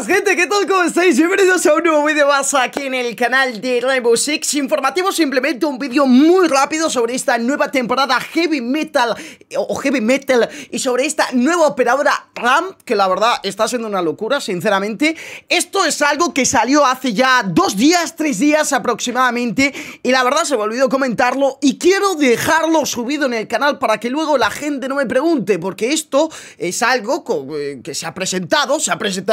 Buenas gente, ¿qué tal? ¿Cómo estáis? Bienvenidos a un nuevo vídeo más aquí en el canal de Rainbow Six. Informativo, simplemente un vídeo muy rápido sobre esta nueva temporada Heavy Metal y sobre esta nueva operadora RAM, que la verdad está siendo una locura, sinceramente. Esto es algo que salió hace ya 2 días, 3 días aproximadamente, y la verdad se me olvidó comentarlo y quiero dejarlo subido en el canal para que luego la gente no me pregunte, porque esto es algo que se ha presentado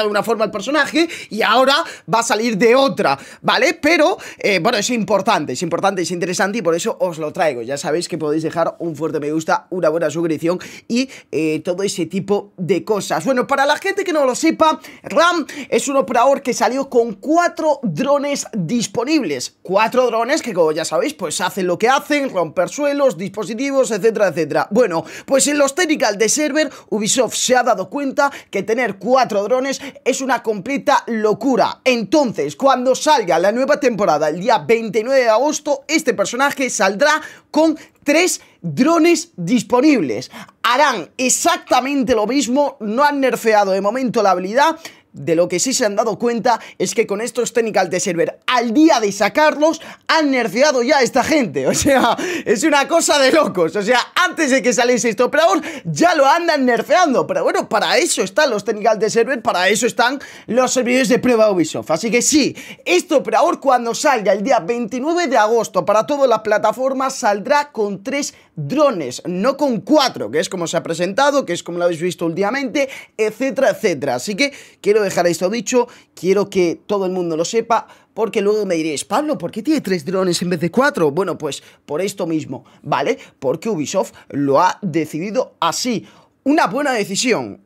una forma al personaje y ahora va a salir de otra, ¿vale? Pero, bueno, es importante, es interesante y por eso os lo traigo. Ya sabéis que podéis dejar un fuerte me gusta, una buena suscripción y todo ese tipo de cosas. Bueno, para la gente que no lo sepa, RAM es un operador que salió con 4 drones disponibles. 4 drones que, como ya sabéis, pues hacen lo que hacen, romper suelos, dispositivos, etcétera, etcétera. Bueno, pues en los technical de server, Ubisoft se ha dado cuenta que tener 4 drones es una completa locura. Entonces, cuando salga la nueva temporada el día 29 de agosto, este personaje saldrá con 3 drones disponibles. Harán exactamente lo mismo, no han nerfeado de momento la habilidad. De lo que sí se han dado cuenta es que con estos technicals de server, al día de sacarlos, han nerfeado ya a esta gente. O sea, es una cosa de locos. O sea, antes de que saliese este operador, ya lo andan nerfeando. Pero bueno, para eso están los technicals de server, para eso están los servidores de prueba Ubisoft. Así que sí, este operador cuando salga el día 29 de agosto para todas las plataformas, saldrá con 3 drones, no con 4, que es como se ha presentado, que es como lo habéis visto últimamente, etcétera, etcétera. Así que quiero dejar esto dicho, quiero que todo el mundo lo sepa, porque luego me diréis, Pablo, ¿por qué tiene 3 drones en vez de 4? Bueno, pues por esto mismo, ¿vale? Porque Ubisoft lo ha decidido así. Una buena decisión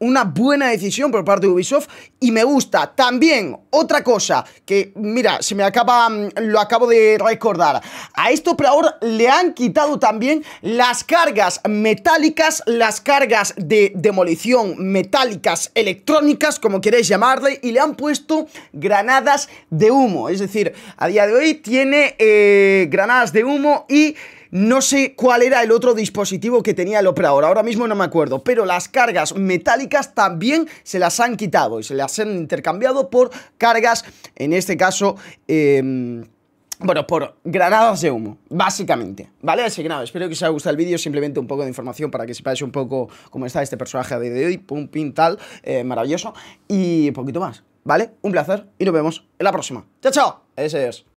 por parte de Ubisoft y me gusta. También, otra cosa que, mira, lo acabo de recordar. A este operador le han quitado también las cargas metálicas, las cargas de demolición metálicas, electrónicas, como queréis llamarle, y le han puesto granadas de humo. Es decir, a día de hoy tiene granadas de humo y... no sé cuál era el otro dispositivo que tenía el operador, ahora mismo no me acuerdo, pero las cargas metálicas también se las han quitado y se las han intercambiado por cargas, en este caso, bueno, por granadas de humo, básicamente, ¿vale? Así que nada, espero que os haya gustado el vídeo, simplemente un poco de información para que sepáis un poco cómo está este personaje de hoy, pum, pin, tal, maravilloso, y un poquito más, ¿vale? Un placer y nos vemos en la próxima. ¡Chao, chao! Ese es.